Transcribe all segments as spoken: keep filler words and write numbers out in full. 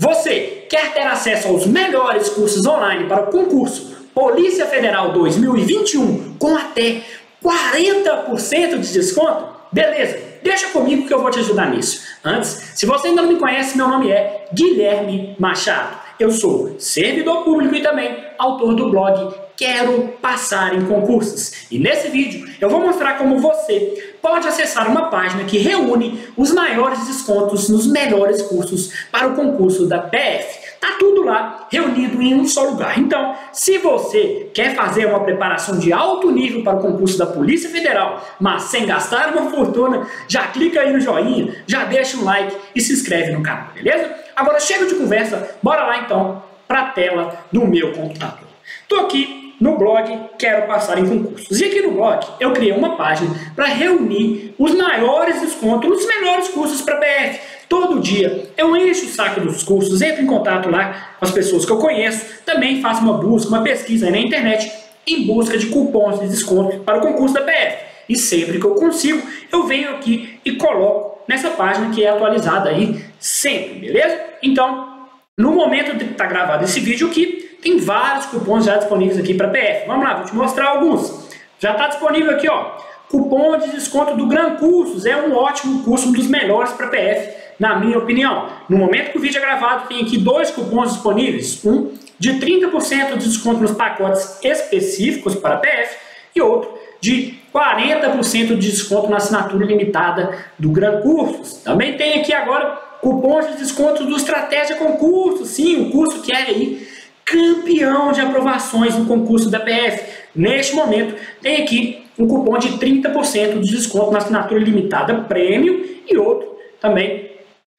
Você quer ter acesso aos melhores cursos online para o concurso Polícia Federal dois mil e vinte e um com até quarenta por cento de desconto? Beleza, deixa comigo que eu vou te ajudar nisso. Antes, se você ainda não me conhece, meu nome é Guilherme Machado. Eu sou servidor público e também autor do blog Quero Passar em Concursos. E nesse vídeo eu vou mostrar como você pode acessar uma página que reúne os maiores descontos nos melhores cursos para o concurso da P F. Tá tudo lá reunido em um só lugar. Então, se você quer fazer uma preparação de alto nível para o concurso da Polícia Federal, mas sem gastar uma fortuna, já clica aí no joinha, já deixa um like e se inscreve no canal, beleza? Agora chega de conversa, bora lá então para a tela do meu computador. Tô aqui no blog Quero Passar em Concursos. E aqui no blog eu criei uma página para reunir os maiores descontos nos melhores cursos para P F. Todo dia eu encho o saco dos cursos, entro em contato lá com as pessoas que eu conheço, também faço uma busca, uma pesquisa aí na internet em busca de cupons de desconto para o concurso da P F. E sempre que eu consigo, eu venho aqui e coloco nessa página que é atualizada aí sempre, beleza? Então, no momento de estar gravado esse vídeo aqui, tem vários cupons já disponíveis aqui para P F. Vamos lá, vou te mostrar alguns. Já está disponível aqui, ó. Cupom de desconto do Gran Cursos, é um ótimo curso, um dos melhores para P F. Na minha opinião, no momento que o vídeo é gravado, tem aqui dois cupons disponíveis. Um de trinta por cento de desconto nos pacotes específicos para a P F e outro de quarenta por cento de desconto na assinatura limitada do Gran Cursos. Também tem aqui agora cupons de desconto do Estratégia Concursos. Sim, um curso que é aí campeão de aprovações no concurso da P F. Neste momento, tem aqui um cupom de trinta por cento de desconto na assinatura limitada Premium e outro também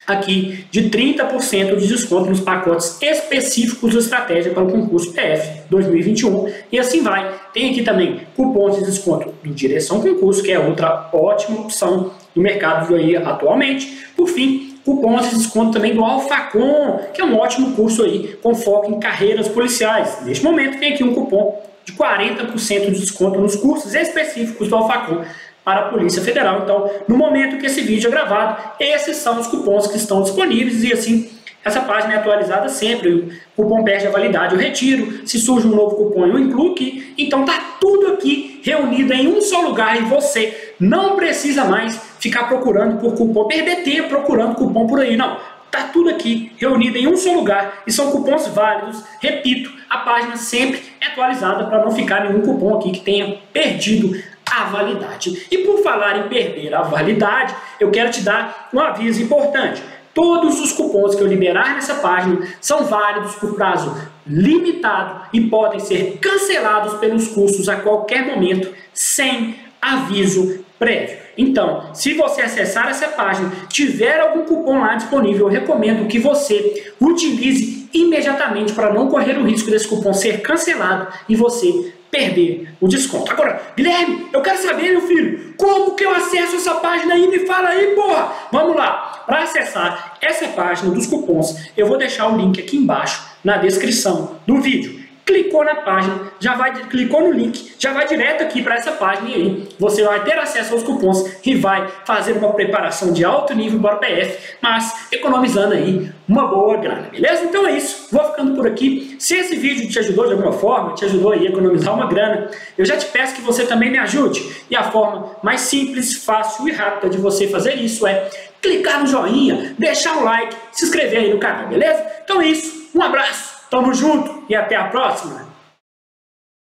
aqui de trinta por cento de desconto nos pacotes específicos de estratégia para o concurso P F dois mil e vinte e um e assim vai. Tem aqui também cupons de desconto do Direção Concursos, que é outra ótima opção do mercado aí atualmente. Por fim, cupons de desconto também do Alfacon, que é um ótimo curso aí com foco em carreiras policiais. Neste momento tem aqui um cupom de quarenta por cento de desconto nos cursos específicos do Alfacon para a Polícia Federal. Então, no momento que esse vídeo é gravado, esses são os cupons que estão disponíveis e assim, essa página é atualizada sempre, o cupom perde a validade, eu retiro, se surge um novo cupom eu incluo aqui, então tá tudo aqui reunido em um só lugar e você não precisa mais ficar procurando por cupom, perder tempo procurando cupom por aí, não. Tá tudo aqui reunido em um só lugar e são cupons válidos, repito, a página sempre é atualizada para não ficar nenhum cupom aqui que tenha perdido a validade. E por falar em perder a validade, eu quero te dar um aviso importante. Todos os cupons que eu liberar nessa página são válidos por prazo limitado e podem ser cancelados pelos cursos a qualquer momento sem aviso prévio. Então, se você acessar essa página, tiver algum cupom lá disponível, eu recomendo que você utilize imediatamente para não correr o risco desse cupom ser cancelado e você perder o desconto. Agora, Guilherme, eu quero saber, meu filho, como que eu acesso essa página aí? Me fala aí, porra! Vamos lá! Para acessar essa página dos cupons, eu vou deixar o link aqui embaixo na descrição do vídeo. Clicou na página, já vai, clicou no link, já vai direto aqui para essa página e aí você vai ter acesso aos cupons e vai fazer uma preparação de alto nível para o P F, mas economizando aí uma boa grana, beleza? Então é isso, vou ficando por aqui. Se esse vídeo te ajudou de alguma forma, te ajudou aí a economizar uma grana, eu já te peço que você também me ajude. E a forma mais simples, fácil e rápida de você fazer isso é clicar no joinha, deixar um like, se inscrever aí no canal, beleza? Então é isso, um abraço! Tamo junto e até a próxima!